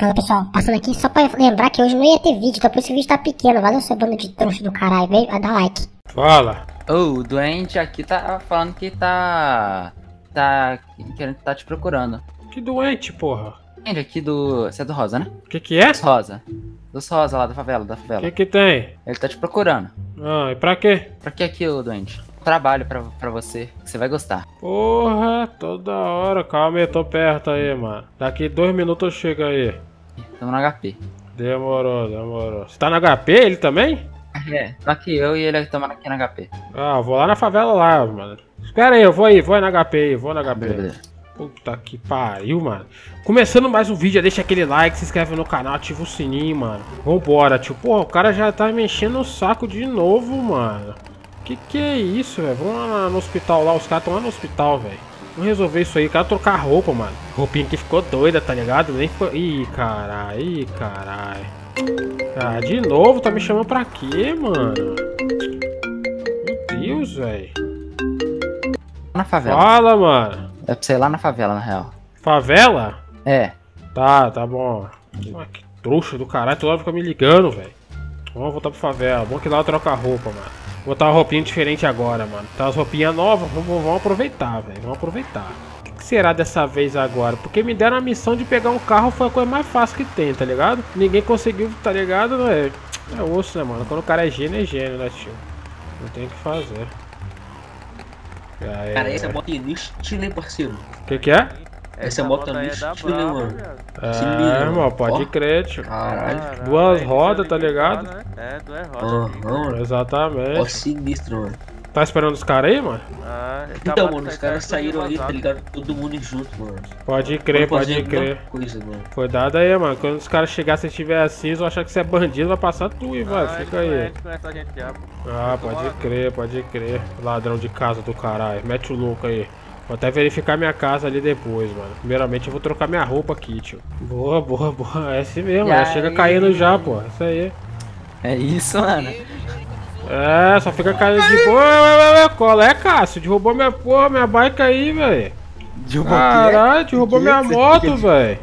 Fala pessoal, passando aqui só pra lembrar que hoje não ia ter vídeo, então por isso o vídeo tá pequeno. Valeu, seu bando de trouxa do caralho, veio a dar like. Fala. O doente aqui tá falando que tá querendo tá te procurando. Que doente, porra? Doente aqui do... Você é do Rosa, né? Que é? Dos Rosa lá da favela, Que tem? Ele tá te procurando. Ah, e pra quê? Pra que aqui, ô doente? Trabalho pra você, que você vai gostar. Porra, toda hora. Calma aí, tô perto aí, mano. Daqui 2 minutos eu chego aí. Tamo no HP. Demorou. Você tá no HP, ele também? É, só que eu e ele estamos aqui no HP. Ah, vou lá na favela lá, mano. Espera aí, eu vou aí, vou no HP. Puta que pariu, mano. Começando mais um vídeo, deixa aquele like, se inscreve no canal, ativa o sininho, mano. Vambora, tio. Porra, o cara já tá me enchendo o saco de novo, mano. Que é isso, velho? Vamos lá no hospital lá, os caras estão lá no hospital, velho. Vamos resolver isso aí, cara, trocar roupa, mano. Roupinha que ficou doida, tá ligado? Nem ficou... Ih, caralho. Ah, de novo, tá me chamando pra quê, mano? Meu Deus, velho. Na favela. Fala, mano. É pra você ir lá na favela, na real. Favela? É. Tá bom. Que trouxa do caralho, toda hora fica me ligando, velho. Vamos voltar pra favela. Bom que lá eu troco a roupa, mano. Vou botar uma roupinha diferente agora, mano. Tá as roupinhas novas, vamos aproveitar, velho. Vamos aproveitar. O que será dessa vez agora? Porque me deram a missão de pegar um carro, foi a coisa mais fácil que tem, tá ligado? Ninguém conseguiu, tá ligado? É osso, né, mano? Quando o cara é gênio, né, tio? Não tem o que fazer. Aí, cara, essa moto é no estilo, hein, parceiro? Que é? Essa moto é no estilo, mano. É, mano, pode crer, tio. Caralho. Duas rodas, tá ligado? É, tu é roda. Uhum. Exatamente. Ó, sinistro, mano. Tá esperando os caras aí, mano? Ah, então, mano, os caras saíram aí, tá ligado? Todo mundo junto, mano. Pode crer. Coisa, mano. Cuidado aí, mano. Quando os caras chegarem, se estiver assim, vão achar que você é bandido, vai passar tu e vai. Fica aí. Ah, pode crer. Ladrão de casa do caralho. Mete o louco aí. Vou até verificar minha casa ali depois, mano. Primeiramente eu vou trocar minha roupa aqui, tio. Boa. É assim mesmo, já chega caindo já, pô. Isso aí. É isso, mano. É, só fica caindo de boa. Qual é, Cássio? Derrubou minha porra, minha bike aí, velho. Caralho, derrubou minha moto, velho.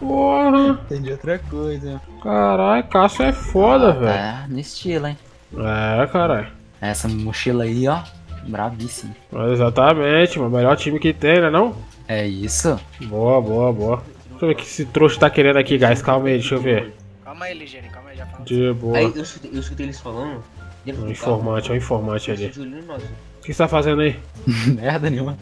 Porra. Entendi outra coisa. Caralho, Cássio é foda, velho. É, no estilo, hein. É, caralho. Essa mochila aí, ó. Bravíssimo. Exatamente, mano. Melhor time que tem, né não? É isso. Boa. Deixa eu ver o que esse trouxa tá querendo aqui, guys. Calma aí, deixa eu ver. Calma aí, Ligene, calma aí, já fala. De boa. Aí, eu escutei eles falando. É um informante ali. O que você tá fazendo aí? Merda nenhuma.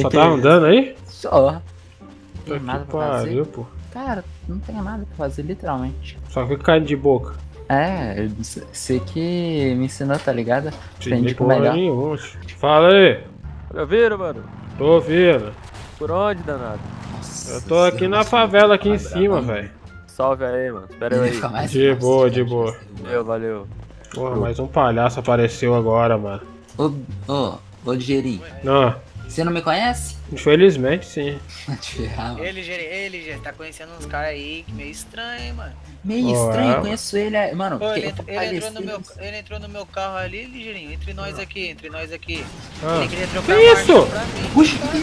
Só tá andando aí? Só. Não tem nada pra fazer. Pô. Cara, não tem nada pra fazer, literalmente. Só fica caindo de boca. É, você que me ensinou, tá ligado? Entendi como é melhor. Fala aí. Tá ouvindo, mano? Tô ouvindo. Por onde, danado? Nossa, eu tô aqui na favela, aqui em cima, velho. Salve aí, mano. Espera aí. De boa. Valeu. Porra, mais um palhaço apareceu agora, mano. Ô, Ligeirinho. Ah. Você não me conhece? Infelizmente, sim. Ligeirinho, tá conhecendo uns caras aí que meio estranho, hein, mano. Meio estranho, conheço ele, mano. Ô, ele entrou no meu carro ali, Ligeirinho. Entre nós aqui. Ah. Ele queria trocar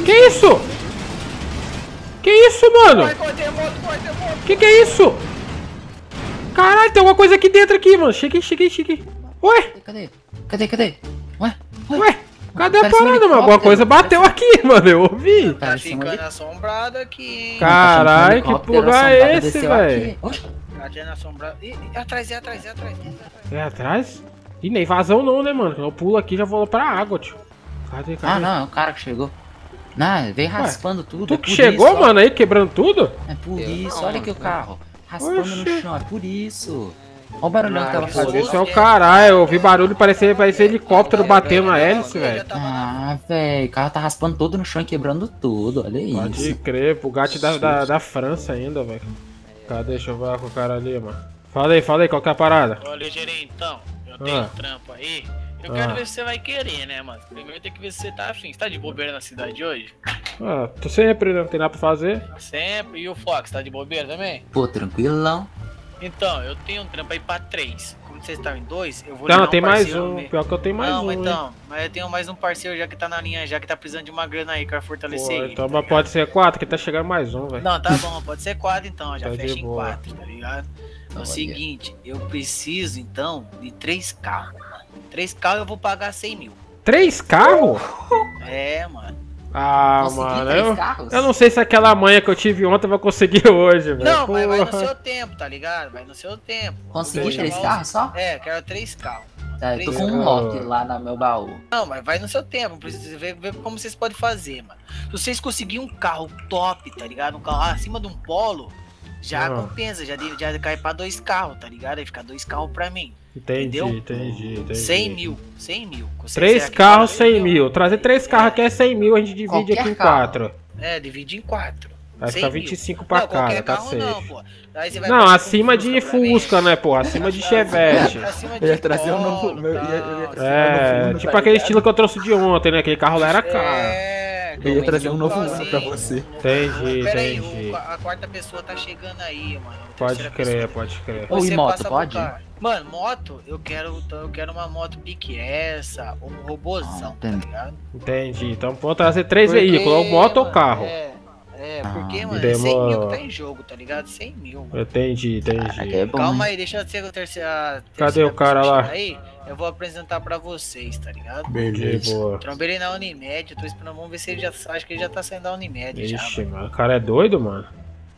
Que isso? Que isso, mano? Que é isso? Caralho, tem alguma coisa aqui dentro aqui, mano. Cheguei. Ué? Cadê? Ué? Cadê a parada, mano? Alguma coisa bateu aqui, mano. Eu ouvi. Tá ficando assombrado aqui. Caralho, que porra é esse, velho? Cadê assombrado? Ih, atrás. É atrás? Ih, nem vazão não, né, mano? Eu pulo aqui e já vou pra água, tio. Cadê? Ah, não, é o cara que chegou. Não, vem raspando tudo. Tu que chegou, mano, aí quebrando tudo? É por isso, olha aqui o carro. Raspando no chão, é por isso. Olha o barulhão que tava fazendo. Isso é o caralho, eu ouvi barulho, parecia helicóptero batendo na hélice, velho. Ah, velho, o carro tá raspando todo no chão e quebrando tudo, olha isso. Pode crer, pro gato da França ainda, velho. Cadê? Deixa eu ver com o cara ali, mano. Fala aí, qual que é a parada? Olha, Ligeirinho, então, eu tenho um trampo aí. Eu quero ver se você vai querer, né, mano? Primeiro tem que ver se você tá afim. Você tá de bobeira na cidade hoje? Ah, tô sempre, não tem nada pra fazer. Sempre. E o Fox, tá de bobeira também? Pô, tranquilão. Então, eu tenho um trampo aí pra 3. Como vocês estavam em dois, eu vou... Não, tem um mais um. Meu. Pior que eu tenho mais um. Então, mas eu tenho mais um parceiro já que tá na linha, já que tá precisando de uma grana aí, quero fortalecer. Pô, então, ele, tá pode ser quatro, que tá chegando mais um, velho. Não, tá bom, pode ser quatro então, já tá fecha em boa. Quatro, tá ligado? É o seguinte, eu preciso então de 3 carros. 3 carros eu vou pagar 100 mil. 3 carros? É, mano. Ah, consegui, mano, eu não sei se aquela manha que eu tive ontem vai conseguir hoje, velho. Não, mas vai no seu tempo, tá ligado? Vai no seu tempo. Consegui 3 carros só? É, quero 3 carros. Tá, eu tô com um lote lá no meu baú. Não, mas vai no seu tempo, precisa ver como vocês podem fazer, mano. Se vocês conseguirem um carro top, tá ligado? Um carro acima de um Polo, já compensa, já cai pra 2 carros, tá ligado? Aí fica 2 carros pra mim. Entendi, entendeu? Entendi. 100 mil. 3 carros, 100 mil. Trazer 3 carros aqui é 100 mil, a gente divide qualquer aqui em 4. É, divide em 4. Aí fica 25 mil pra cada, tá certo. Não, acima de Fusca, né, pô? Acima de Chevette. Eu ia trazer um novo. É, tipo aquele estilo que eu trouxe de ontem, né? Aquele carro lá era caro. Eu ia trazer um novo mundo pra você. Entendi, entendi. A 4ª pessoa tá chegando aí, mano. Pode crer, pode crer. Ou e moto, pode? Mano, moto, eu quero uma moto pique essa, um robôzão, tá ligado? Entendi, então vou trazer 3 veículos, ou moto ou carro. É, porque, mano, é 100 mil que tá em jogo, tá ligado? 100 mil, mano. Entendi, entendi. É bom, calma aí, deixa eu ser a terceira. Cadê o cara lá? Aí, eu vou apresentar pra vocês, tá ligado? Beleza, boa. Trombei ele na Unimed, eu tô esperando, vamos ver se ele já acho que ele já tá saindo da Unimed. Ixi, já, mano, o cara é doido, mano.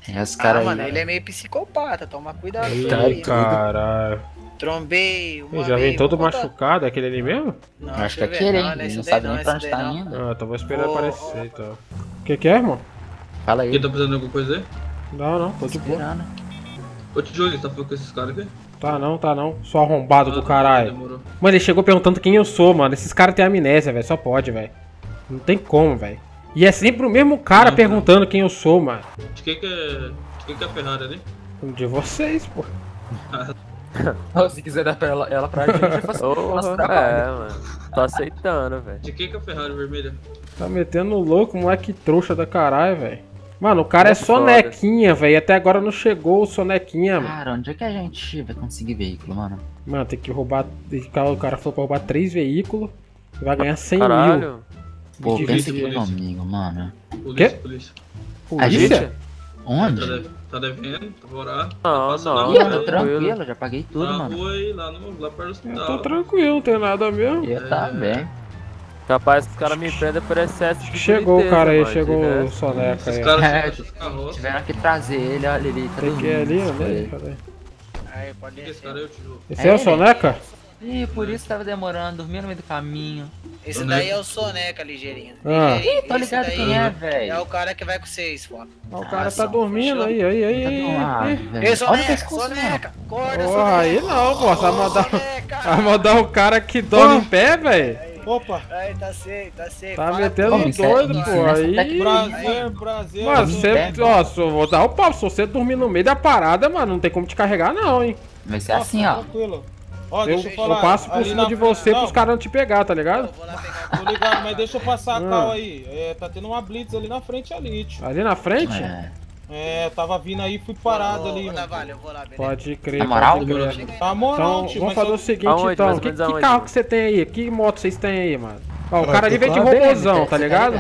Ah, mano, ele é meio psicopata, toma cuidado. Eita, caralho. Trombei uma vez. Já vem todo machucado, é aquele ali mesmo? Não, acho que é aquele, ele não sabe nem pra onde tá ainda. Ah, então vou esperar aparecer, então. O que é, irmão? Fala aí. Quem tá precisando de alguma coisa aí? Não, tô de boa. Ô, Tijoli, você tá falando com esses caras aqui? Tá não. Só arrombado do caralho. Demorou. Mano, ele chegou perguntando quem eu sou, mano. Esses caras têm amnésia, velho. Só pode, velho. Não tem como, velho. E é sempre o mesmo cara perguntando quem eu sou, mano. De quem que é a Ferrari ali? De vocês, pô. Se quiser dar pra ela pra gente, eu faço nosso trabalho. É, mano. Tô aceitando, velho. De quem que é a Ferrari vermelha? Tá metendo louco, moleque trouxa da caralho, velho. Mano, o cara é sonequinha, velho. Até agora não chegou o sonequinha, mano. Cara, onde é que a gente vai conseguir veículo, mano? Mano, tem que roubar... O cara falou pra roubar 3 veículos. Vai ganhar 100 mil. Pô, pensa aqui comigo, mano. Polícia, polícia. Polícia? Onde? Tá devendo, tá morar. Não. Eu tô tranquilo, já paguei tudo, mano. Lá perto do hospital. Eu tô tranquilo, não tem nada mesmo. Eu tá bem. Capaz que os caras me prendem por excesso de... Chegou o cara aí, mano, chegou o soneca aí. Tiveram que trazer ele, olha ele. Tem que ir ali, olha aí, pode ir. Esse é o soneca? Ih, por isso tava demorando, dormindo no meio do caminho. Esse daí é o soneca, ligeirinho. Ih, tô ligado quem é, velho. É o cara que vai com vocês, foda. O cara tá dormindo aí. Ei, soneca, acorda, soneca. Aí não, pô, vai mandar um cara que dorme em pé, velho. Opa! Aí, tá safe. Tá metendo um doido, pô. Aí. Prazer. Mano, você. Ó, vou dar o papo. Se você dormir no meio da parada, mano, não tem como te carregar, não, hein? Vai ser assim, ó. Tranquilo. Ó, deixa eu falar. Eu passo por cima de você pros caras não te pegar, tá ligado? Eu vou lá pegar. Tô ligado, mas deixa eu passar a cal aí. É, tá tendo uma blitz ali na frente, Ali na frente? É, tava vindo aí, fui parado ali. Vale, eu vou lá, pode crer, pode crer. Tá moral, então, vamos fazer o seguinte, então. Que carro que você tem aí? Que moto vocês têm aí, mano? Ó, o cara ali veio de robôzão, tá ligado?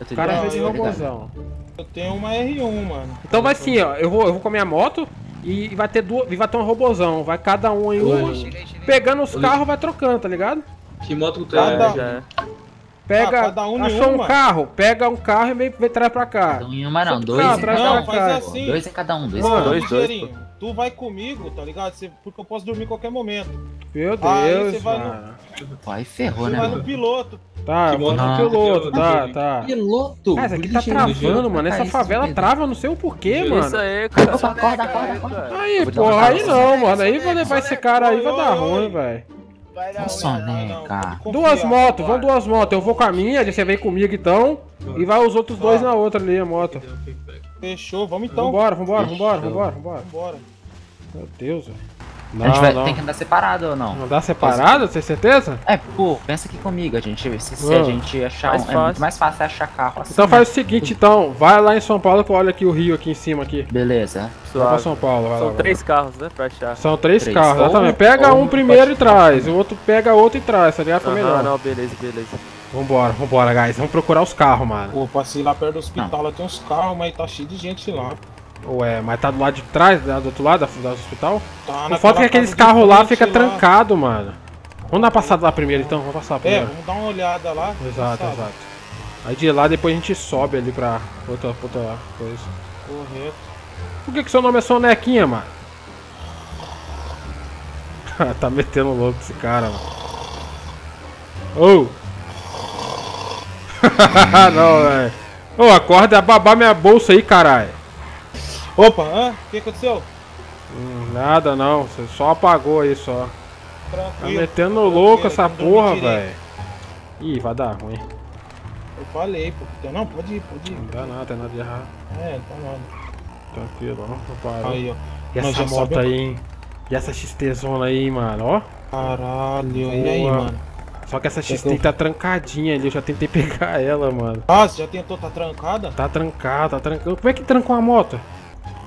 O cara veio de robôzão. Eu tenho uma R1, mano. Então vai assim, ó. Eu vou com a minha moto e vai ter duas. Vai ter um robôzão. Vai cada um em um. Pegando os carros, vai trocando, tá ligado? Que moto que tu é? Pega, achou um carro, pega um carro e vem trazer pra cá. Cada um em uma não, dois em cada um. 2 em cada um. Tu vai comigo, tá ligado? Porque eu posso dormir em qualquer momento. Meu Deus, você vai no... Pô, aí ferrou, né, mano? Vai no piloto. Tá, eu vou no piloto, tá. Piloto? Essa aqui tá travando, mano. Essa favela trava, não sei o porquê, mano. Isso aí, cara. Opa, acorda. Aí, porra, aí não, mano. Aí vai esse cara aí, vai dar ruim, velho. Soneca. Duas motos, eu vou com a minha, você vem comigo então. E vai os outros dois na outra ali, a moto. Fechou, vamos então. Vambora. Meu Deus, velho. Não, a gente vai, tem que andar separado ou não? Andar separado? Tem certeza? É, pô, pensa aqui comigo, a gente. Se a gente achar um, é muito mais fácil achar carro assim. Então faz o seguinte, então, vai lá em São Paulo que eu olho aqui o Rio aqui em cima aqui. Beleza. Vai pra São Paulo, vai. São lá, três carros, né, pra achar. São três carros, exatamente. Pega um primeiro e traz, o outro pega outro e traz, tá ligado? Foi melhor. Não, beleza, beleza. Vambora, vambora, guys. Vamos procurar os carros, mano. Pô, passei lá perto do hospital, lá tem uns carros, mas tá cheio de gente lá. Ué, mas tá do lado de trás, do outro lado do hospital? Tá, o foda é que aqueles carros lá fica trancado, mano. Vamos dar uma passada lá primeiro, então. Vamos passar primeiro. É, vamos dar uma olhada lá. Exato, exato. Aí de lá depois a gente sobe ali pra outra coisa. Correto. Por que seu nome é Sonequinha, mano? Tá metendo louco esse cara, mano. Oh! Não, velho. Ô, acorda, babar minha bolsa aí, caralho. Opa, hã? O que aconteceu? Nada não, você só apagou aí só. Tranquilo. Tá metendo louco essa porra, velho. Ih, vai dar ruim. Eu falei, pô. Não, pode ir, pode ir. Não dá nada, tem nada de errado. É, não tá nada. Tranquilo, ó. Não, aí, ó. E essa moto aí, hein? E essa XT zona aí, mano, ó. Caralho, e aí, mano? Só que essa XT tá trancadinha ali, eu já tentei pegar ela, mano. Ah, você já tentou? Tá trancada? Tá trancada, tá trancada. Como é que trancou a moto?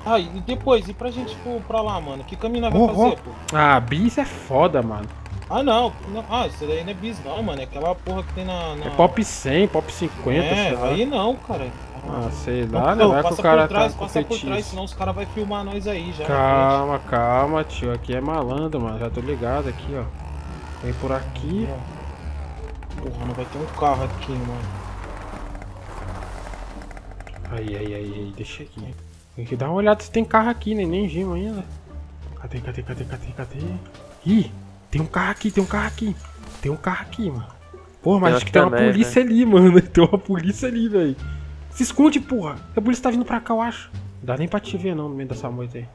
Ah, e depois, e pra gente pôr pra lá, mano? Que caminho nós vamos fazer, pô? Ah, bis é foda, mano. Ah, não. Ah, isso daí não é bis não, mano. É aquela porra que tem na... É pop 100, pop 50, sei lá. É, aí não, cara. Ah, sei lá, né? Vai que o cara tá com passa por trás, senão os caras vão filmar nós aí já. Calma, calma, tio. Aqui é malandro, mano. Já tô ligado aqui, ó. Vem por aqui. Porra, não vai ter um carro aqui, mano. Aí, deixa aqui. Tem que dar uma olhada se tem carro aqui, né? Nem gema ainda. Cadê? Ih, tem um carro aqui, mano. Porra, mas acho que tem uma polícia ali, mano. Tem uma polícia ali, velho. Se esconde, porra. A polícia tá vindo pra cá, eu acho. Não dá nem pra te ver, não, no meio dessa moita aí.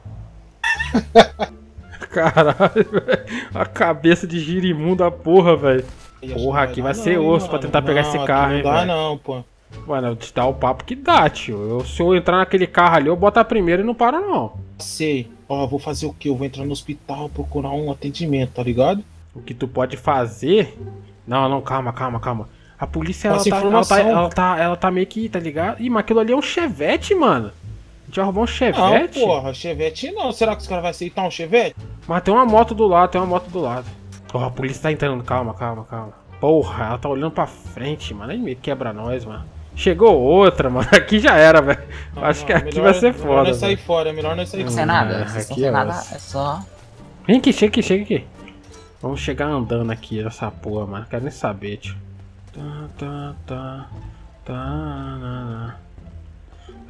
Caralho, velho. A cabeça de girimundo da porra, velho. Porra, aqui vai ser osso pra tentar pegar esse carro, hein, velho. Não dá não, pô. Mano, te dá o papo que dá, tio. Se eu entrar naquele carro ali, eu boto a primeira e não paro, não. Sei. Ó, vou fazer o quê? Eu vou entrar no hospital, procurar um atendimento, tá ligado? O que tu pode fazer... Não, calma. A polícia, ela tá meio que, tá ligado? Ih, mas aquilo ali é um Chevette, mano. A gente vai roubar um Chevette? Não, porra, Chevette não. Será que os caras vão aceitar um Chevette? Mas tem uma moto do lado, Oh, a polícia tá entrando, calma. Porra, ela tá olhando pra frente, mano. Nem meio quebra nós, mano. Chegou outra, mano. Aqui já era, velho. Acho que aqui vai ser foda. Melhor nós sair fora, Não sei nada, é só. Vem aqui, chega aqui. Vamos chegar andando aqui, essa porra, mano. Não quero nem saber, tio.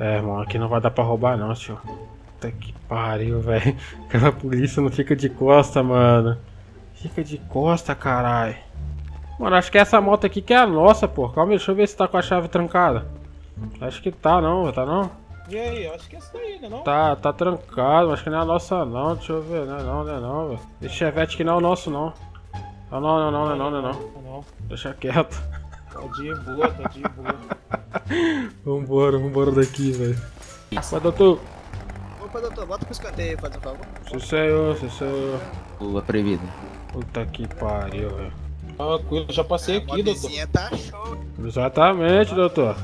É, mano, aqui não vai dar pra roubar, não, tio. Puta que pariu, velho. Aquela polícia não fica de costa, mano. Fica de costa, caralho. Mano, acho que essa moto aqui que é a nossa, pô. Calma aí, deixa eu ver se tá com a chave trancada. Acho que tá não, E aí, acho que é essa daí, né não? Tá trancado, acho que não é a nossa não. Deixa eu ver, não é não, velho. Esse Chevette que não é o nosso não. Não. Deixa quieto. Tá de boa. Vambora daqui, velho. Vai, doutor. Opa, doutor, bota pro escanteio aí, faz um favor. Sim, senhor. Lua proibida. Puta que pariu, velho. Tranquilo, já passei aqui, doutor. Tá show. Exatamente, doutor.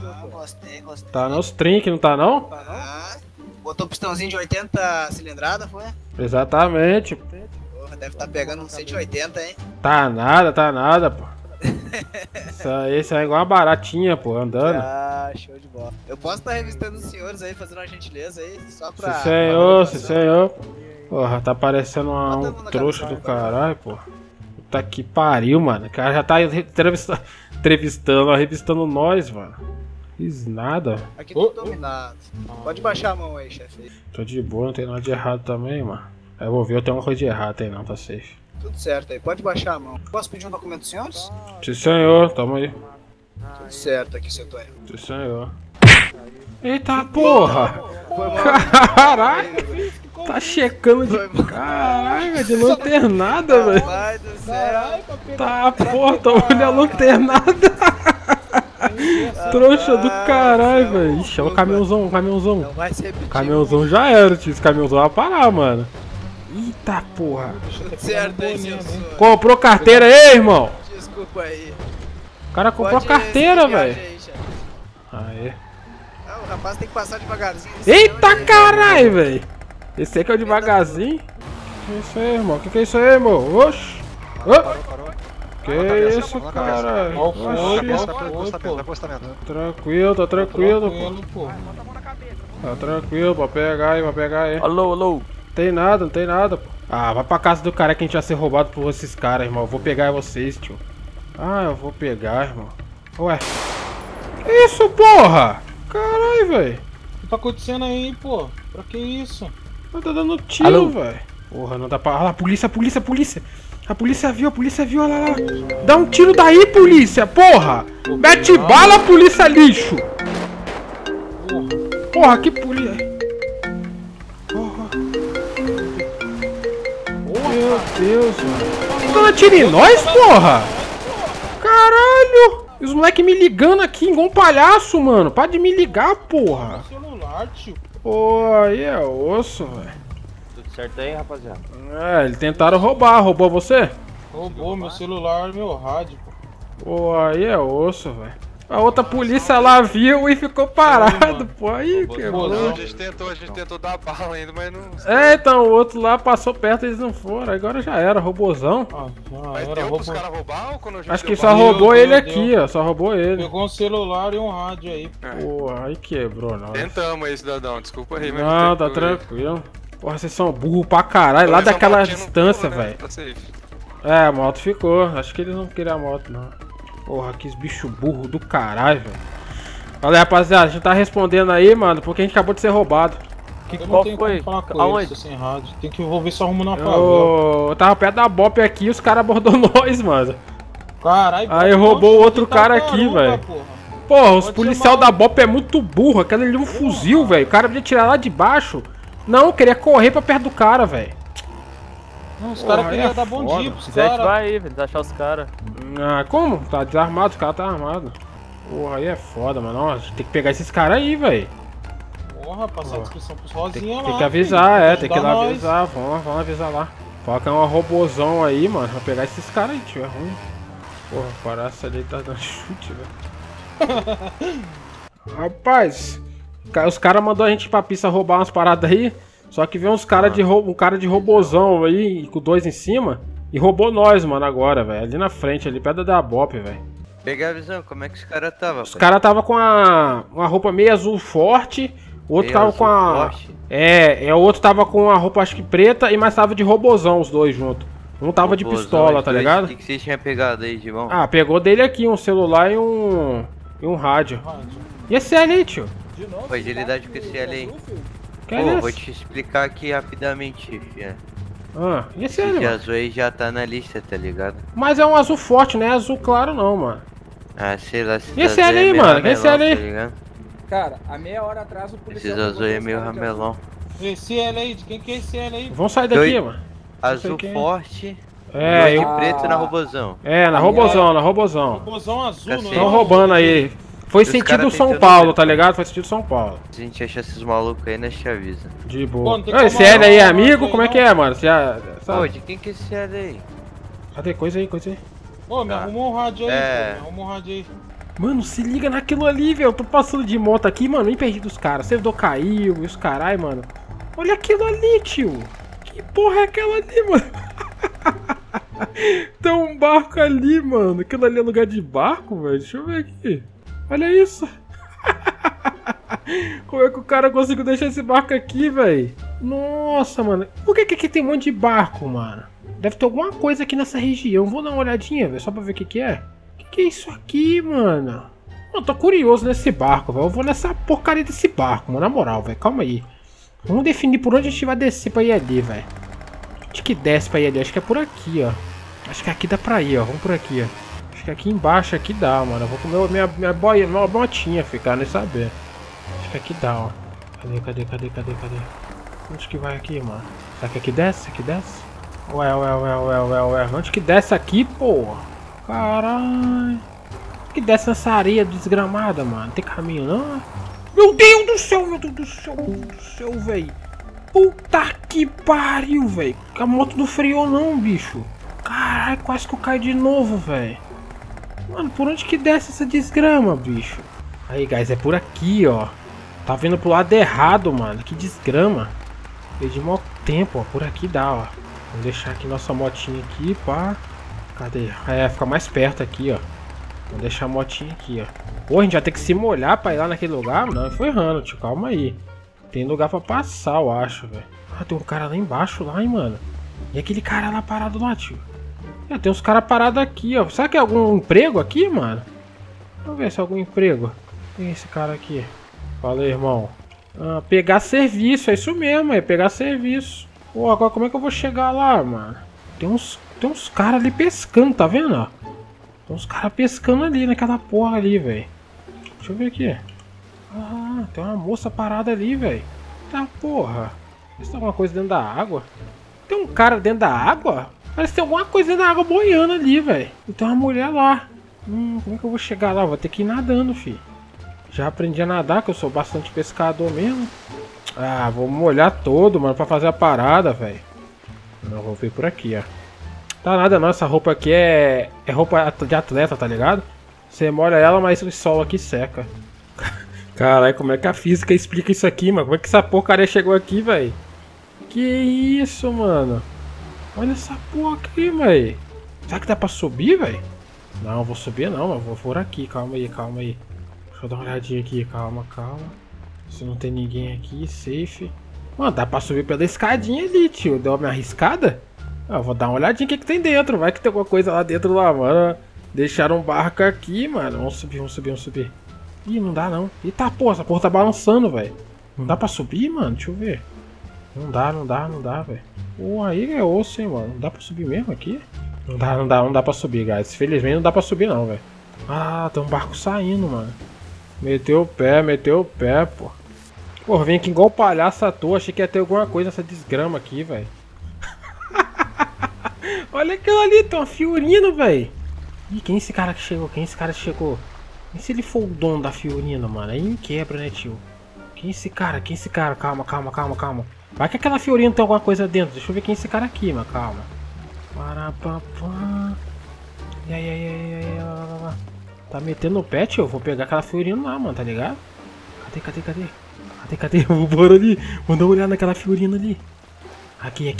Gostei. Tá nos trinques, não tá não? Ah, botou um pistãozinho de 80 cilindrada, foi? Exatamente. Porra, deve tá pegando uns 180, hein? Tá nada, pô. Isso aí é igual uma baratinha, pô, andando. Ah, show de bola. Eu posso estar revistando os senhores aí, fazendo uma gentileza aí, só pra... Sim, senhor. Porra, tá parecendo um trouxa do caralho, pô. Puta que pariu, mano. O cara já tá revistando nós, mano. Fiz nada. Aqui tô dominado. Pode baixar a mão aí, chefe. Tô de boa, não tem nada de errado também, mano. Aí eu vou ver, eu tenho uma coisa de errado aí não, tá safe. Tudo certo aí, pode baixar a mão. Posso pedir um documento dos senhores? Sim, senhor, tamo aí. Tudo certo aqui, seu Tony. Sim, senhor. Eita porra! Caraca! Tá checando de. Caraca, de lanternada, velho. Tá, porra, tá olhando a lanternada. Trouxa do caralho, velho. Ixi, é um caminhãozão. Caminhãozão já era, tio. Esse caminhãozão vai parar, mano. Eita porra. Certo, aí, seu senhor. Comprou carteira aí, irmão? Desculpa aí. O cara comprou carteira, velho. Aê. Ah, o rapaz tem que passar devagarzinho. Eita caralho, velho. Esse aqui é o devagarzinho. Que é isso aí, irmão? Que é isso aí, irmão? Oxi. Parou. Que isso, cara? Tranquilo, tá tranquilo, pô. Tá tranquilo, pra pegar aí, Alô. Não tem nada, pô. Ah, vai pra casa do cara que a gente vai ser roubado por esses caras, irmão. Eu vou pegar vocês, tio. Ah, eu vou pegar, irmão. Ué. Que isso, porra? Caralho, velho. O que tá acontecendo aí, pô? Pra que isso? Mas tá dando tiro, velho. Porra, não dá pra... Ah lá, polícia. A polícia viu, olha lá. Dá um tiro daí, polícia, porra. Mete bala, polícia lixo. Porra, que polícia. Meu Deus, mano. Tá atirando em nós, porra. Caralho. E os moleques me ligando aqui, igual um palhaço, mano. Para de me ligar, porra. Pô, aí é osso, velho. Certo aí, rapaziada? É, eles tentaram roubar. Roubou você? Roubou meu celular e meu rádio. Pô, aí é osso, velho. A outra polícia lá viu e ficou parado, pô. Aí, que bom. A gente tentou dar bala ainda, mas não... É, então, o outro lá passou perto e eles não foram. Agora já era, roubozão. Mas deu pros caras roubar ou quando a gente... Acho que só roubou ele aqui, ó. Só roubou ele. Pegou um celular e um rádio aí. Pô, aí quebrou, não. Tentamos aí, cidadão. Desculpa aí, mas... Não, tá tranquilo. Porra, vocês são burros pra caralho, lá daquela distância, velho. É, a moto ficou. Acho que eles não queriam a moto, não. Porra, que bicho burro do caralho, velho. Olha aí, rapaziada, a gente tá respondendo aí, mano, porque a gente acabou de ser roubado. Qual foi? Aonde? Tem que envolver só rumo na favela. Eu tava perto da BOP aqui e os caras abordou nós, mano. Caralho, aí roubou outro cara aqui, velho. Porra, os policial da BOP é muito burro. Aquela ali é um fuzil, velho. O cara podia tirar lá de baixo. Não, eu queria correr pra perto do cara, velho. Os caras queriam dar bom dia pros caras. Vai aí, velho, achar os caras. Ah, como? Tá desarmado, os caras tá armado. Porra, aí é foda, mano. A gente tem que pegar esses caras aí, velho. Porra, passar a descrição pros rosinhos lá. Tem que avisar, filho. Tem que ir lá avisar. Vamos avisar lá. Fala que é um robozão aí, mano. Vai pegar esses caras aí, tio. É ruim. Porra, o paraço ali tá dando chute, velho. Rapaz. Os caras mandou a gente pra pista roubar umas paradas aí, só que veio uns cara de roubo, um cara de robozão aí, com dois em cima, e roubou nós, mano, agora, velho. Ali na frente, ali, perto da BOP, velho. Peguei a visão, como é que os caras tava? Os caras tava com uma roupa meio azul forte, o outro meio tava com a... Forte. É, o outro tava com uma roupa, acho que preta, e mais tava de robozão, os dois juntos. Um tava robozão, de pistola, tá ligado? O que você tinha pegado aí, Gilão? Ah, pegou dele aqui, um celular e um rádio. E esse ali, tio? Pô, agilidade com esse L aí. Pô, vou te explicar aqui rapidamente, filho. Ah, e esse L, azul aí já tá na lista, tá ligado? Mas é um azul forte, não é azul claro não, mano. Ah, sei lá. E esse L aí, mano? Esse L aí? Cara, há meia hora atrás o policial... Esse azul aí é meio ramelão. Esse L aí, de quem que é esse L aí? Vamos sair daqui, mano. Azul forte... É, e preto na robozão. É, na robozão, Robozão azul, não é? Tão roubando aí. Foi sentido São Paulo, tá ligado? Foi sentido São Paulo. Se a gente achar esses malucos aí, nós te avisa. De boa. Esse L aí é amigo? Como é que é, mano? Você já sabe? Pô, de quem que é esse L aí? Cadê? Coisa aí. Ô, me arrumou um rádio aí, Mano, se liga naquilo ali, velho. Eu tô passando de moto aqui, mano. Me perdi dos caras. O servidor caiu e os carai, mano. Olha aquilo ali, tio. Que porra é aquela ali, mano? Tem um barco ali, mano. Aquilo ali é lugar de barco, velho. Deixa eu ver aqui. Olha isso! Como é que o cara conseguiu deixar esse barco aqui, velho? Nossa, mano. Por que aqui tem um monte de barco, mano? Deve ter alguma coisa aqui nessa região. Vou dar uma olhadinha, velho, só pra ver o que é. O que é isso aqui, mano? Mano, tô curioso nesse barco, velho. Eu vou nessa porcaria desse barco, mano. Na moral, velho. Calma aí. Vamos definir por onde a gente vai descer pra ir ali, velho. Onde que desce pra ir ali? Acho que é por aqui, ó. Acho que aqui dá pra ir, ó. Vamos por aqui, ó. Acho que aqui embaixo dá, mano. Eu vou comer minha boia, minha botinha, ficar nem saber. Acho que aqui dá, ó. Cadê? Onde que vai aqui, mano? Será que aqui desce? Ué. Onde que desce aqui, porra? Caralho. Onde que desce essa areia desgramada, mano? Não tem caminho, não? Meu Deus do céu, velho. Puta que pariu, velho. A moto não freou não, bicho. Caralho, quase que eu caio de novo, velho. Mano, por onde que desce essa desgrama, bicho? Aí, guys, é por aqui, ó. Tá vindo pro lado errado, mano. Que desgrama. Perdi mó tempo, ó. Por aqui dá, ó. Vamos deixar aqui nossa motinha aqui, pá. Cadê? É, fica mais perto aqui, ó. Vamos deixar a motinha aqui, ó. Pô, a gente vai ter que se molhar pra ir lá naquele lugar? Não, eu fui errando, tio. Calma aí. Tem lugar pra passar, eu acho, velho. Ah, tem um cara lá embaixo, lá, hein, mano. E aquele cara lá parado lá, tio. É, tem uns caras parados aqui, ó. Será que é algum emprego aqui, mano? Vamos ver se é algum emprego. Tem esse cara aqui. Fala aí, irmão. Ah, pegar serviço, é isso mesmo, é pegar serviço. Pô, agora como é que eu vou chegar lá, mano? Tem uns caras ali pescando, tá vendo, ó? Tem uns caras pescando ali, naquela porra ali, velho. Deixa eu ver aqui. Ah, tem uma moça parada ali, velho. Tá, porra. Parece que tem alguma coisa dentro da água. Tem um cara dentro da água? Parece que tem alguma coisa dentro da água boiando ali, velho. E tem uma mulher lá. Como é que eu vou chegar lá? Vou ter que ir nadando, fi. Já aprendi a nadar, que eu sou bastante pescador mesmo. Ah, vou molhar todo, mano, pra fazer a parada, velho. Não, vou vir por aqui, ó. Tá nada não, essa roupa aqui é roupa de atleta, tá ligado? Você molha ela, mas o sol aqui seca. Caralho, como é que a física explica isso aqui, mano? Como é que essa porcaria chegou aqui, velho? Que isso, mano? Olha essa porra aqui, velho. Será que dá pra subir, velho? Não, vou subir não, mano. Vou por aqui, calma aí, calma aí. Deixa eu dar uma olhadinha aqui, calma, calma. Se não tem ninguém aqui, safe. Mano, dá pra subir pela escadinha ali, tio. Deu uma arriscada? Ah, vou dar uma olhadinha o que tem dentro. Vai que tem alguma coisa lá dentro lá, mano. Deixaram um barco aqui, mano. Vamos subir, vamos subir, vamos subir. Ih, não dá não. Eita porra, essa porra tá balançando, velho. Não dá pra subir, mano? Deixa eu ver. Não dá, não dá, não dá, velho. Pô, aí é osso, hein, mano. Não dá pra subir mesmo aqui? Não dá, não dá, não dá pra subir, guys. Felizmente não dá pra subir não, velho. Ah, tem um barco saindo, mano. Meteu o pé, pô. Pô, vim aqui igual palhaço à toa. Achei que ia ter alguma coisa nessa desgrama aqui, velho. Olha aquilo ali, tem uma Fiorino, velho. Ih, quem é esse cara que chegou? Quem é esse cara que chegou? E se ele for o dono da Fiorino, mano? Aí me quebra, né, tio? Quem é esse cara? Quem é esse cara? Calma, calma, calma, calma. Vai que aquela Fiorino tem alguma coisa dentro. Deixa eu ver quem é esse cara aqui, mano. Calma. Parapapá. E aí, lá. Tá metendo o pé, tio. Vou pegar aquela Fiorino lá, mano, tá ligado? Cadê? Bora ali. Vou dar uma olhada naquela Fiorino ali. Aqui.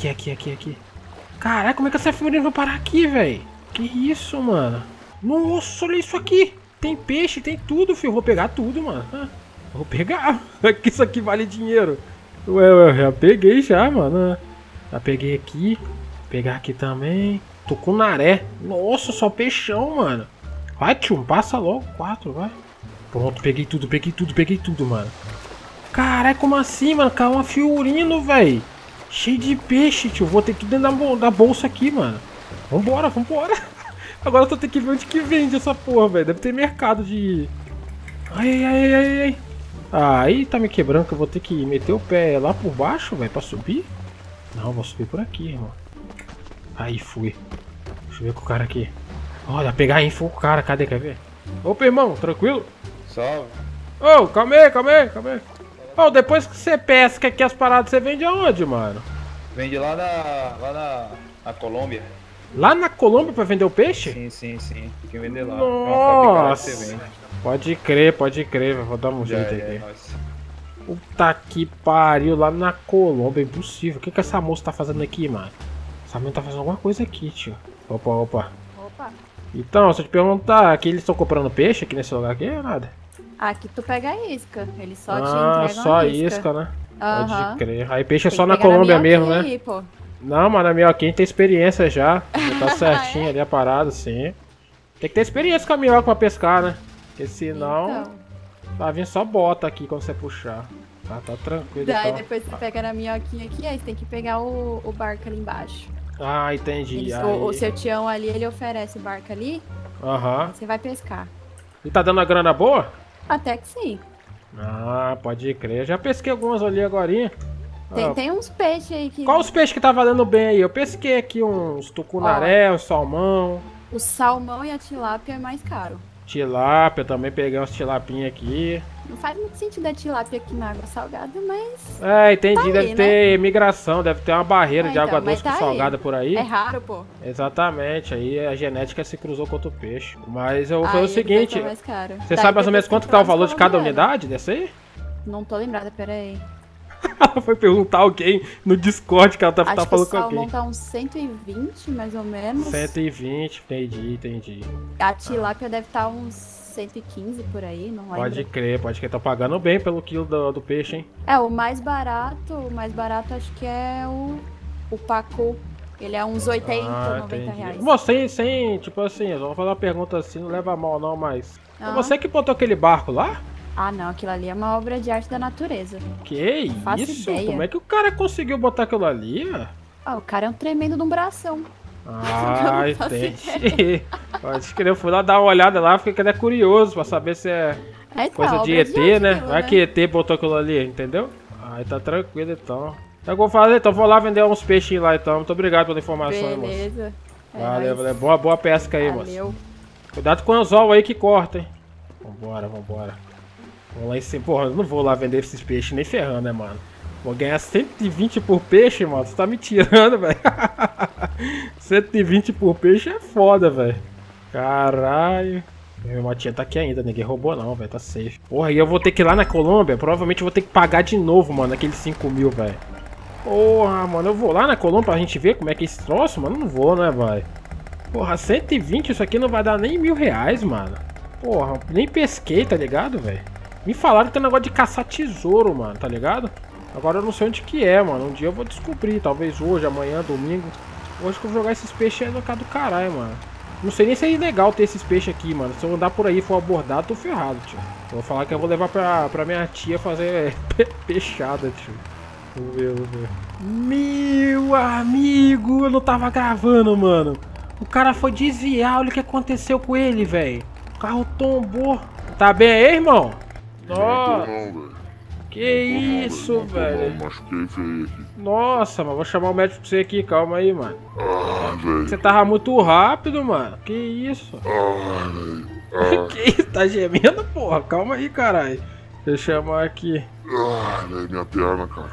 Caralho, como é que essa Fiorino vai parar aqui, velho? Que isso, mano? Nossa, olha isso aqui. Tem peixe, tem tudo, filho. Vou pegar tudo, mano. Vou pegar. Que isso aqui vale dinheiro. Ué, já peguei já, mano. Já peguei aqui. Pegar aqui também. Tucunaré. Nossa, só peixão, mano. Vai, tio. Passa logo. 4, vai. Pronto, peguei tudo, mano. Caralho, como assim, mano? Caiu uma Fiorino, velho. Cheio de peixe, tio. Vou ter tudo dentro da bolsa aqui, mano. Vambora. Agora eu só tenho que ver onde que vende essa porra, velho. Deve ter mercado de... Ai. Aí tá me quebrando que eu vou ter que meter o pé lá por baixo, velho, pra subir. Não, vou subir por aqui, irmão. Aí fui. Deixa eu ver com o cara aqui. Olha, pegar a info o cara. Cadê? Quer ver? Opa, irmão. Tranquilo? Salve. Ô, calma aí. Ô, depois que você pesca aqui as paradas, você vende aonde, mano? Vende lá na Colômbia. Lá na Colômbia pra vender o peixe? Sim. Tem que vender lá. Nossa. É uma fábrica lá que você vende. Pode crer. Vou dar um jeito aqui. Nossa. Puta que pariu. Lá na Colômbia. Impossível. O que essa moça tá fazendo aqui, mano? Essa menina tá fazendo alguma coisa aqui, tio. Opa. Então, se eu te perguntar, aqui eles estão comprando peixe aqui nesse lugar aqui ou nada? Aqui tu pega a isca. Eles só te entregam a isca. Ah, só isca, né? Aham. Pode crer. Aí peixe é só na Colômbia mesmo, né? Pô. Não, mano, a minha aqui a gente tem experiência já. Tá certinho ali a parada, sim. Tem que ter experiência com a minhoca pra pescar, né? Porque senão... Então. Tá vindo só bota aqui quando você puxar. Tá tranquilo. Daí depois você pega na minhoquinha aqui, aí você tem que pegar o barco ali embaixo. Ah, entendi. O seu tião ali, ele oferece o barco ali. Aham. Você vai pescar. E tá dando a grana boa? Até que sim. Ah, pode crer. Eu já pesquei algumas ali agorinha. Tem uns peixes aí que... Qual os peixes que tá valendo bem aí? Eu pesquei aqui uns tucunaré, uns salmão. O salmão e a tilápia é mais caro. Tilápia, também peguei uns tilapinha aqui. Não faz muito sentido a tilápia aqui na água salgada, mas... É, entendi. Tá, deve aí, ter, né, migração, deve ter uma barreira de água doce com salgada por aí. É raro, pô. Exatamente. Aí a genética se cruzou com outro peixe. Mas eu vou fazer o seguinte... Você sabe mais ou menos quanto tá o valor de cada unidade dessa aí? Não tô lembrada, peraí. Ela foi perguntar alguém no Discord que ela tá falando com alguém. Acho que o salmão tá uns 120, mais ou menos. 120, entendi, entendi. A tilápia deve estar uns 115 por aí, não lembro. Pode crer, tá pagando bem pelo quilo do peixe, hein? É, o mais barato acho que é o pacu. Ele é uns 80, 90 reais. Você, sem, tipo assim, eu vou fazer uma pergunta assim, não leva a mal não, mas... Ah. Você que botou aquele barco lá? Ah não, aquilo ali é uma obra de arte da natureza. Que isso? Ideia. Como é que o cara conseguiu botar aquilo ali? Ah, o cara é um tremendo de um bração. Ah, entendi. Pode crer, eu fui lá dar uma olhada lá, fiquei até curioso pra saber se é coisa de ET, né? Vai que ET botou aquilo ali, entendeu? Aí tá tranquilo então. Então eu vou fazer, então vou lá vender uns peixinhos lá então. Muito obrigado pela informação, hein, moço. Beleza. Valeu, valeu. Boa pesca aí, moço. Cuidado com o anzol aí que corta, hein? Vambora, vambora. Vamos lá em cima. Porra, eu não vou lá vender esses peixes nem ferrando, né, mano? Vou ganhar 120 por peixe, mano. Você tá me tirando, velho. 120 por peixe é foda, velho. Caralho. Meu motinha tá aqui ainda. Ninguém roubou não, velho. Tá safe. Porra, e eu vou ter que ir lá na Colômbia. Provavelmente eu vou ter que pagar de novo, mano, aqueles 5.000, velho. Porra, mano. Eu vou lá na Colômbia pra gente ver como é que é esse troço, mano. Não vou, né, velho. Porra, 120. Isso aqui não vai dar nem R$1.000, mano. Porra, nem pesquei, tá ligado, velho? Me falaram que tem um negócio de caçar tesouro, mano. Tá ligado? Agora eu não sei onde que é, mano. Um dia eu vou descobrir. Talvez hoje, amanhã, domingo. Hoje que eu vou jogar esses peixes aí no cara do caralho, mano. Não sei nem se é ilegal ter esses peixes aqui, mano. Se eu andar por aí e for abordado, tô ferrado, tio. Eu vou falar que eu vou levar pra minha tia fazer peixada, tio. Vamos ver, vamos ver. Meu amigo, eu não tava gravando, mano. O cara foi desviar. Olha o que aconteceu com ele, velho. O carro tombou. Tá bem aí, irmão? Nossa. Que isso, velho. Nossa, mano, vou chamar o médico pra você aqui, calma aí, mano. Ah, velho. Você tava muito rápido, mano. Que isso? Ah, velho. Ah. Que isso? Tá gemendo, porra? Calma aí, caralho. Deixa eu chamar aqui. Ah, velho, minha perna, cara.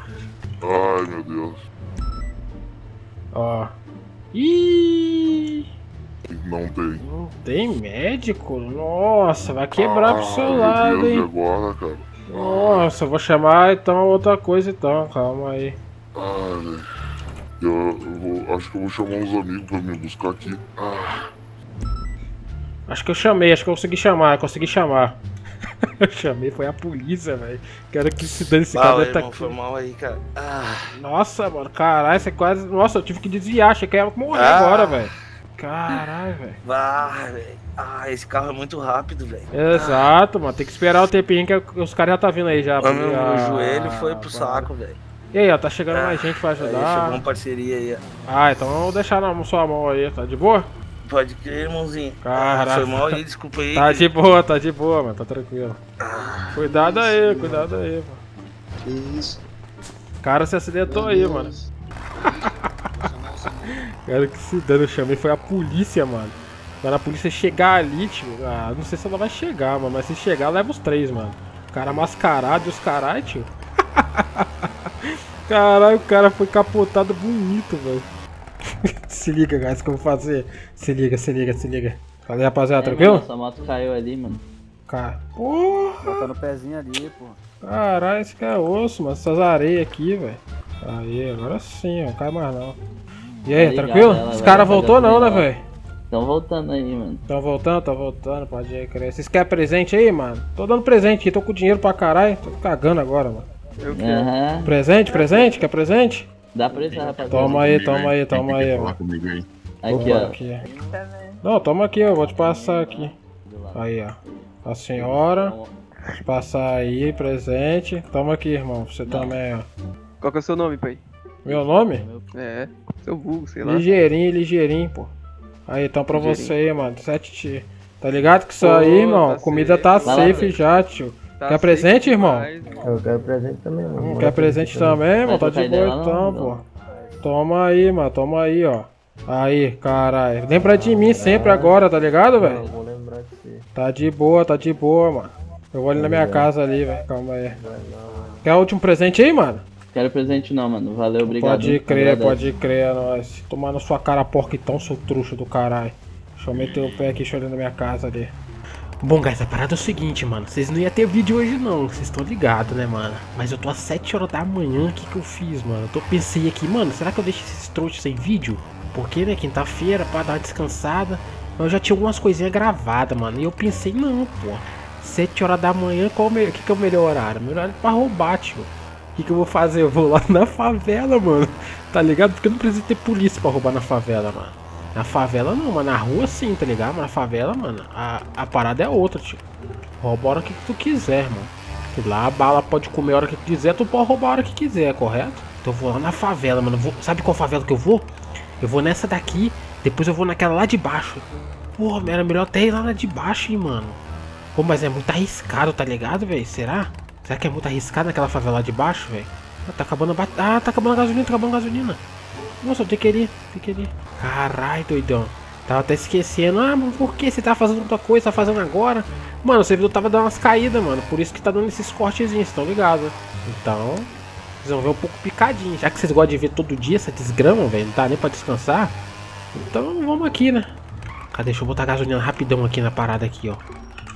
Ai, meu Deus. Ó. Ih. Não tem. Não tem médico? Nossa, vai quebrar pro seu lado, hein? Agora, cara. Nossa, eu vou chamar então outra coisa então, calma aí. Ah, velho. Acho que eu vou chamar uns amigos pra me buscar aqui. Ah. Acho que eu chamei, acho que eu consegui chamar. Eu chamei, foi a polícia, velho. Quero que se dane esse cara, tá aqui. Foi mal aí, cara. Ah. Nossa, mano, caralho, você quase... Nossa, eu tive que desviar, achei que ia morrer agora, velho. Caralho, velho. Ah, velho. Ah, esse carro é muito rápido, velho. Exato, mano. Tem que esperar o tempinho que os caras já tá vindo aí já. Ah, meu joelho foi pro saco, velho. E aí, ó, tá chegando mais gente pra ajudar. Aí, chegou uma parceria aí, ó. Ah, então vamos deixar na sua mão aí, tá de boa? Pode crer, irmãozinho. Caraca. Foi mal aí, desculpa aí. Tá de boa, mano. Tá tranquilo. Ah, cuidado aí, mano. Cuidado aí, mano. Que isso? O cara se acidentou aí, mano. Cara, que se dano, eu chamei. Foi a polícia, mano. Quando a polícia chegar ali, tio, não sei se ela vai chegar, mano, mas se chegar, leva os três, mano. O cara mascarado e os carai, tio. Caralho, o cara foi capotado bonito, velho. Se liga, guys, que eu vou fazer. Se liga. Cadê, rapaziada, tranquilo? Nossa, a moto caiu ali, mano. Cara, porra! Tá no pezinho ali, pô. Caralho, esse cara é osso, mano, essas areias aqui, velho. Aí, agora sim, ó, não cai mais não. E aí, tranquilo? Os caras voltou não, né, velho? Tão voltando aí, mano. Tão voltando, pode aí, cara. Vocês querem presente aí, mano? Tô dando presente aqui, tô com dinheiro pra caralho. Tô cagando agora, mano. Eu quero. Uhum. Presente? Quer presente? Dá presente, rapaziada. Toma aí, mano. Aqui, ó. Aqui. Não, toma aqui, eu vou te passar aqui. Aí, ó. A senhora. Vou te passar aí, presente. Toma aqui, irmão. Você também, ó. Qual que é o seu nome, pai? Meu nome? É, seu vulgo, sei lá. Ligeirinho, pô. Aí, então pra você aí, mano, 7 ti. Tá ligado que isso aí, irmão? Comida tá safe já, tio. Quer presente, irmão? Eu quero presente também, mano. Quer presente também, mano? Tá de boa então, pô. Toma aí, mano, toma aí, ó. Aí, caralho. Lembra de mim sempre agora, tá ligado, velho? Vou lembrar de você. Tá de boa, mano. Eu olho na minha casa ali, velho. Calma aí. Quer o último presente aí, mano? Quero presente não, mano. Valeu, obrigado. Pode crer, nós. Tomar na sua cara, porca, então, seu trouxa do caralho. Deixa eu meter o pé aqui, chorando na minha casa ali. Bom, guys, a parada é o seguinte, mano. Vocês não iam ter vídeo hoje, não. Vocês estão ligados, né, mano? Mas eu tô às 7 horas da manhã. O que que eu fiz, mano? Eu pensei aqui, mano, será que eu deixo esses trouxas sem vídeo? Porque, né, quinta-feira, pra dar uma descansada. Mas eu já tinha algumas coisinhas gravadas, mano. E eu pensei, não, pô. 7 horas da manhã, qual o que é o melhor horário? O melhor horário é pra roubar, tio. O que que eu vou fazer? Eu vou lá na favela, mano. Tá ligado? Porque eu não preciso ter polícia pra roubar na favela, mano. Na favela não, mas na rua sim, tá ligado? Mas na favela, mano, a parada é outra, tio. Rouba a hora que tu quiser, mano. Tu lá, a bala pode comer a hora que tu quiser, tu pode roubar a hora que quiser, correto? Então eu vou lá na favela, mano. Sabe qual favela que eu vou? Eu vou nessa daqui, depois eu vou naquela lá de baixo. Porra, era melhor até ir lá de baixo, hein, mano. Pô, mas é muito arriscado, tá ligado, velho? Será? Será que é muito arriscado naquela favela de baixo, velho? Ah, tá acabando a bateria. Ah, tá acabando a gasolina, tá acabando a gasolina. Nossa, eu tenho que ir ali, tenho que ir ali. Caralho, doidão. Tava até esquecendo. Ah, mas por que você tá fazendo outra coisa, tá fazendo agora? Mano, o servidor tava dando umas caídas, mano. Por isso que tá dando esses cortezinhos, vocês tão ligados, né? Então, vocês vão ver um pouco picadinho. Já que vocês gostam de ver todo dia essa desgrama, velho. Não tá nem pra descansar. Então, vamos aqui, né? Cara, deixa eu botar a gasolina rapidão aqui na parada aqui, ó.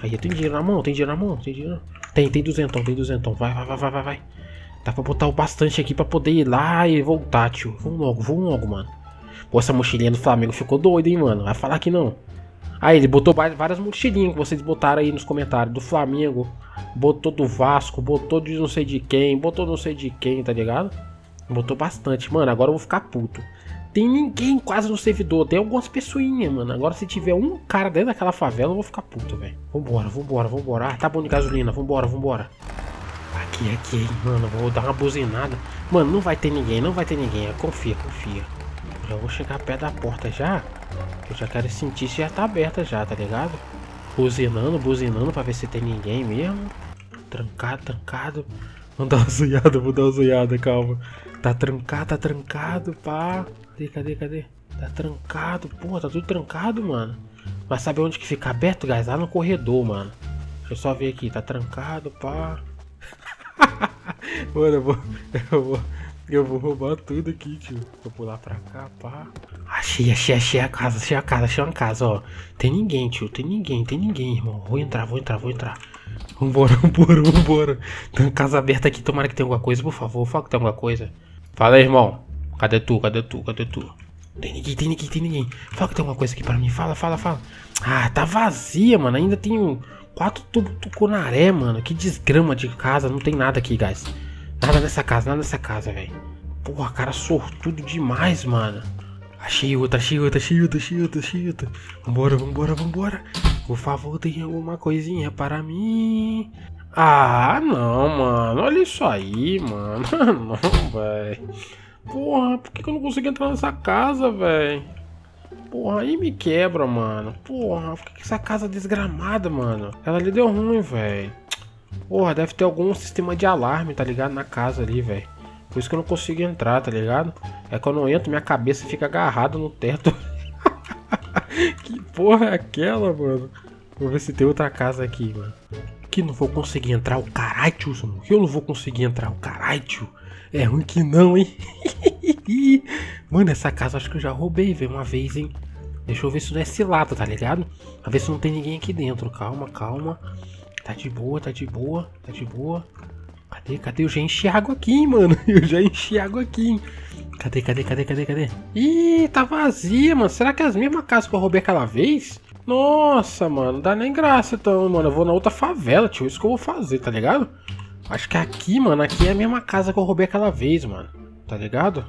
Aí, eu tenho dinheiro na mão, tem dinheiro na mão, tem dinheiro. Tem duzentão, tem duzentão. Vai. Dá pra botar o bastante aqui pra poder ir lá e voltar, tio. Vamos logo, mano. Pô, essa mochilinha do Flamengo ficou doida, hein, mano. Vai falar que não. Aí, ele botou várias mochilinhas que vocês botaram aí nos comentários. Do Flamengo, botou do Vasco, botou de não sei de quem, tá ligado? Botou bastante. Mano, agora eu vou ficar puto. Tem ninguém quase no servidor, tem algumas pessoinhas, mano. Agora se tiver um cara dentro daquela favela, eu vou ficar puto, velho. Vambora. Ah, tá bom de gasolina, vambora. Aqui, mano, vou dar uma buzinada. Mano, não vai ter ninguém, confia. Já vou chegar perto da porta já. Eu já quero sentir se já tá aberta já, tá ligado? Buzinando pra ver se tem ninguém mesmo. Trancado. Vou dar uma zoiada, calma. Tá trancado, pá. Cadê? Tá trancado, porra, tá tudo trancado, mano. Mas sabe onde que fica aberto, guys? Lá no corredor, mano. Deixa eu só ver aqui, tá trancado, pá. Mano, eu vou roubar tudo aqui, tio. Vou pular pra cá, pá. Achei uma casa, ó. Tem ninguém, tio, tem ninguém, irmão. Vou entrar. Vambora. Tem uma casa aberta aqui, tomara que tenha alguma coisa, por favor. Fala que tem alguma coisa. Fala aí, irmão. Cadê tu? Tem ninguém. Fala que tem alguma coisa aqui pra mim. Fala. Ah, tá vazia, mano. Ainda tem um... 4 tubos tucunaré, mano. Que desgrama de casa. Não tem nada aqui, guys. Nada nessa casa, velho. Porra, cara, sortudo demais, mano. Achei outra. Vambora. Por favor, tem alguma coisinha para mim. Ah, não, mano. Olha isso aí, mano. Não, velho. Porra, por que eu não consigo entrar nessa casa, velho? Porra, aí me quebra, mano. Porra, por que essa casa é desgramada, mano? Ela ali deu ruim, velho. Porra, deve ter algum sistema de alarme, tá ligado? Na casa ali, velho. Por isso que eu não consigo entrar, tá ligado? É que eu não entro, minha cabeça fica agarrada no teto. Que porra é aquela, mano? Vou ver se tem outra casa aqui, mano. Que não vou conseguir entrar, o caralho, tio. Que eu não vou conseguir entrar, o caralho, tio. É ruim que não, hein? Mano, essa casa acho que eu já roubei, velho, uma vez, hein? Deixa eu ver se não é cilada, tá ligado? Pra ver se não tem ninguém aqui dentro. Calma. Tá de boa. Cadê? Eu já enchi água aqui, hein, mano. Cadê? Ih, tá vazia, mano. Será que é as mesmas casas que eu roubei aquela vez? Nossa, mano, não dá nem graça então, mano. Eu vou na outra favela, tio. Isso que eu vou fazer, tá ligado? Acho que aqui, mano, aqui é a mesma casa que eu roubei aquela vez, mano. Tá ligado?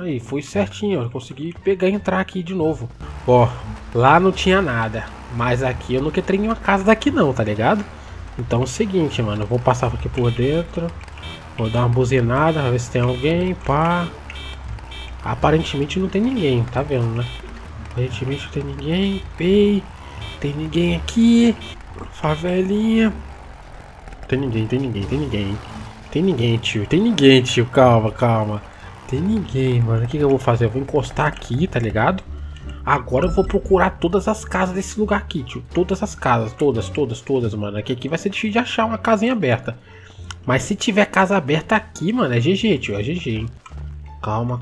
Aí, foi certinho, ó. Consegui pegar e entrar aqui de novo. Ó, lá não tinha nada. Mas aqui eu nunca entrei em uma casa daqui não, tá ligado? Então é o seguinte, mano. Eu vou passar aqui por dentro. Vou dar uma buzinada, pra ver se tem alguém, pá. Aparentemente não tem ninguém, tá vendo, né? Aparentemente não tem ninguém. Pei. Tem ninguém aqui. Favelinha. Tem ninguém. Tem ninguém, tio. Calma. Tem ninguém, mano. O que eu vou fazer? Eu vou encostar aqui, tá ligado? Agora eu vou procurar todas as casas desse lugar aqui, tio. Todas as casas, todas, mano. Aqui vai ser difícil de achar uma casinha aberta. Mas se tiver casa aberta aqui, mano, é GG, tio, é GG, hein. Calma.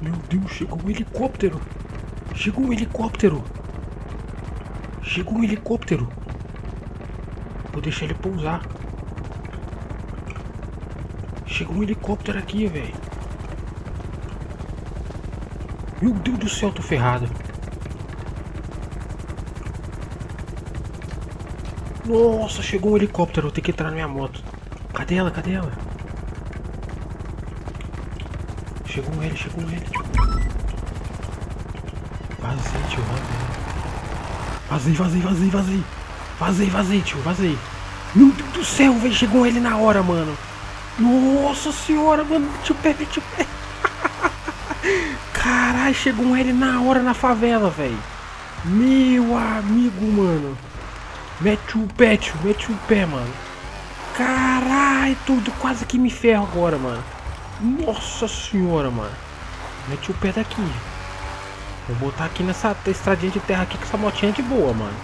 Meu Deus, chegou um helicóptero. Vou deixar ele pousar. Chegou um helicóptero aqui, velho. Meu Deus do céu, tô ferrado. Nossa, chegou um helicóptero. Eu tenho que entrar na minha moto. Cadê ela? Chegou ele, Vazei, tio, vazei, tio, Meu Deus do céu, velho, chegou ele na hora, mano. Nossa senhora, mano, mete o pé. Caralho, chegou ele na hora na favela, velho. Meu amigo, mano. Mete o pé, tio, mano. Caralho, tudo quase que me ferro agora, mano. Nossa senhora, mano. Mete o pé daqui. Vou botar aqui nessa estradinha de terra aqui com essa motinha de boa, mano.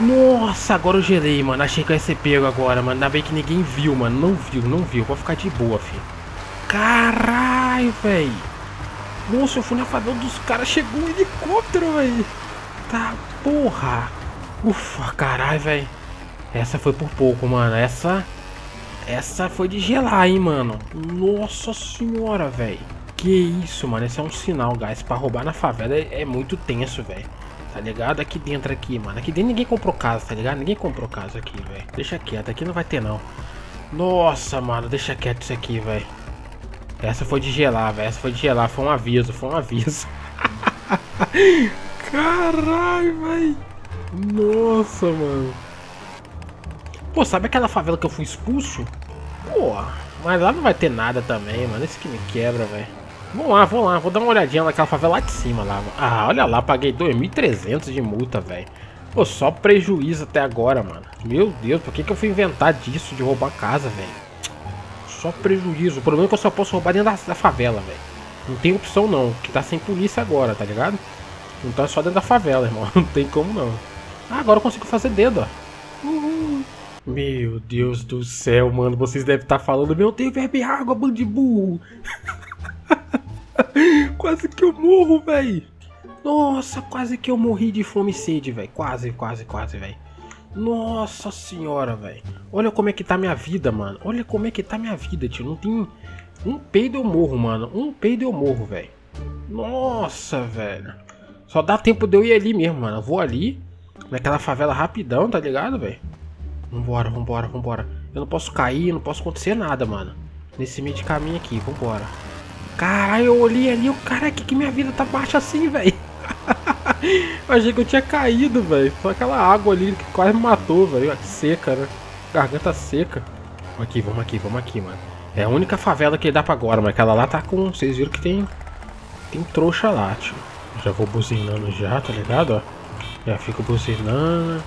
Nossa, agora eu gelei, mano. Achei que eu ia ser pego agora, mano. Ainda bem que ninguém viu, mano. Não viu. Vou ficar de boa, filho. Caralho, velho. Nossa, eu fui na favela dos caras. Chegou um helicóptero, velho. Tá, porra. Ufa, caralho, velho. Essa foi por pouco, mano. Essa foi de gelar, hein, mano. Nossa senhora, velho. Que isso, mano, esse é um sinal, guys. Pra roubar na favela é muito tenso, velho. Tá ligado? Aqui dentro aqui, mano. Aqui dentro ninguém comprou casa, tá ligado? Ninguém comprou casa aqui, velho. Deixa quieto, aqui não vai ter, não. Nossa, mano, deixa quieto isso aqui, velho. Essa foi de gelar, velho. Foi um aviso, Caralho, velho. Nossa, mano. Pô, sabe aquela favela que eu fui expulso? Pô, mas lá não vai ter nada também, mano. Isso que me quebra, velho. Vamos lá, vou dar uma olhadinha naquela favela lá de cima lá. Ah, olha lá, paguei 2.300 de multa, velho. Pô, só prejuízo até agora, mano. Meu Deus, por que que eu fui inventar disso de roubar casa, velho? Só prejuízo. O problema é que eu só posso roubar dentro da favela, velho. Não tem opção não, que tá sem polícia agora, tá ligado? Então é só dentro da favela, irmão. Não tem como não. Ah, agora eu consigo fazer dedo, ó. Uhul. Meu Deus do céu, mano. Vocês devem estar falando, meu Deus, bebe água, bandibu. Quase que eu morro, velho. Nossa, quase que eu morri de fome e sede, velho. Quase, velho. Nossa senhora, velho. Olha como é que tá minha vida, mano. Tio. Não tem... Um peido eu morro, mano. Velho. Nossa, velho. Só dá tempo de eu ir ali mesmo, mano. Eu vou ali, naquela favela rapidão, tá ligado, velho? Vambora. Eu não posso cair, não posso acontecer nada, mano. Nesse meio de caminho aqui, vambora. Caralho, eu olhei ali, o cara que minha vida tá baixa assim, velho. Achei que eu tinha caído, velho. Só aquela água ali que quase me matou, velho. Seca, né? Garganta seca. Vamos aqui, mano. É a única favela que dá pra agora, mas aquela lá tá com... Vocês viram que tem trouxa lá, tio. Já vou buzinando já, tá ligado? Ó. Já fico buzinando.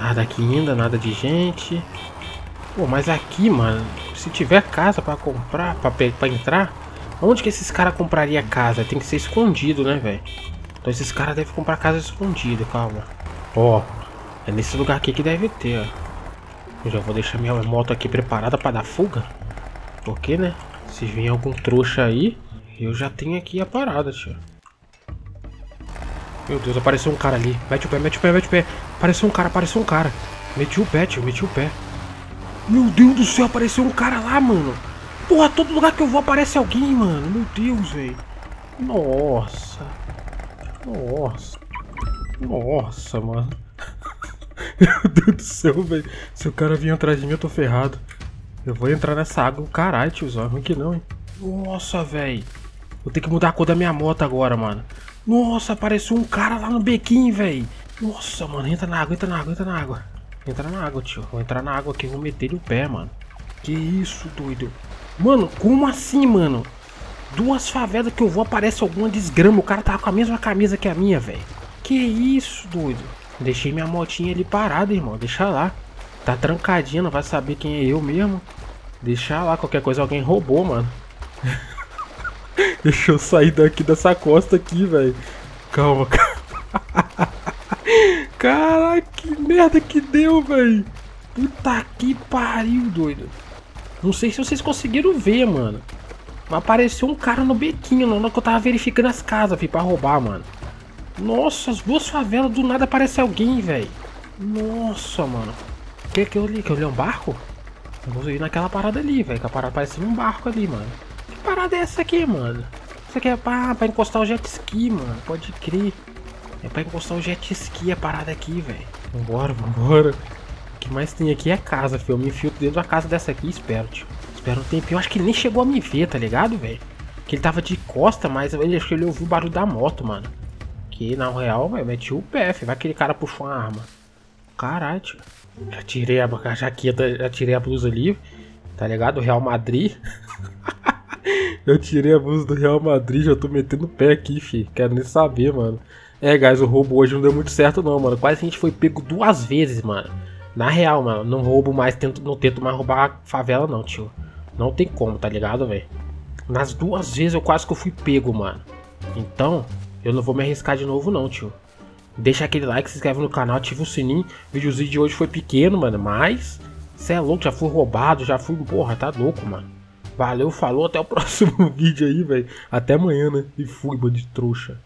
Nada aqui ainda, nada de gente. Pô, mas aqui, mano, se tiver casa pra comprar, pra entrar... Onde que esses caras comprariam casa? Tem que ser escondido, né, velho? Então esses caras devem comprar casa escondida, calma. Ó, é nesse lugar aqui que deve ter, ó. Eu já vou deixar minha moto aqui preparada pra dar fuga. Porque, né? Se vem algum trouxa aí, eu já tenho aqui a parada, tio. Meu Deus, apareceu um cara ali. Mete o pé. Apareceu um cara. Meti o pé, tio, Meu Deus do céu, apareceu um cara lá, mano. Porra, todo lugar que eu vou aparece alguém, mano. Meu Deus, velho. Nossa, mano. Meu Deus do céu, velho. Se o cara vir atrás de mim, eu tô ferrado. Eu vou entrar nessa água. Caralho, tiozão. É ruim que não, hein. Nossa, velho. Vou ter que mudar a cor da minha moto agora, mano. Nossa, apareceu um cara lá no bequinho, velho. Nossa, mano. Entra na água. Entra na água, tio. Vou entrar na água aqui. Vou meter o pé, mano. Que isso, doido. Mano, como assim, mano? Duas favelas que eu vou aparece alguma desgrama. O cara tava com a mesma camisa que a minha, velho. Que isso, doido. Deixei minha motinha ali parada, irmão. Deixa lá. Tá trancadinha, não vai saber quem é eu mesmo. Deixa lá. Qualquer coisa alguém roubou, mano. Deixa eu sair daqui dessa costa aqui, velho. Calma, calma. Caraca, que merda que deu, velho. Puta que pariu, doido. Não sei se vocês conseguiram ver, mano. Mas apareceu um cara no bequinho, na hora que eu tava verificando as casas, filho, pra roubar, mano. Nossa, as duas favelas, do nada aparece alguém, velho. Nossa, mano. O que é que eu li? Que eu li um barco? Eu consegui ir naquela parada ali, velho. Que a parada parecia um barco ali, mano. Que parada é essa aqui, mano? Isso aqui é pra encostar o jet ski, mano. Pode crer. É pra encostar o jet ski a parada aqui, velho. Vambora, vambora. O que mais tem aqui é casa, filho. Eu me infiltro dentro da casa dessa aqui e espero, tio. Espero um tempinho. Eu acho que ele nem chegou a me ver, tá ligado, velho? Que ele tava de costa, mas ele acho que ele ouviu o barulho da moto, mano. Que na real, velho, meti o pé, filho. Vai que aquele cara puxou uma arma. Caralho, tio. Já tirei a jaqueta, já tirei a blusa ali, tá ligado? O Real Madrid. Eu tirei a blusa do Real Madrid, já tô metendo o pé aqui, fi. Quero nem saber, mano. É, guys, o roubo hoje não deu muito certo não, mano. Quase a gente foi pego duas vezes, mano. Na real, mano, não roubo mais, não tento mais roubar a favela não, tio. Não tem como, tá ligado, velho? Nas duas vezes eu quase que eu fui pego, mano. Então, eu não vou me arriscar de novo não, tio. Deixa aquele like, se inscreve no canal, ativa o sininho. O videozinho de hoje foi pequeno, mano, mas... Cê é louco, já fui roubado, já fui... Porra, tá louco, mano. Valeu, falou, até o próximo vídeo aí, velho. Até amanhã, né? E fui, mano, de trouxa.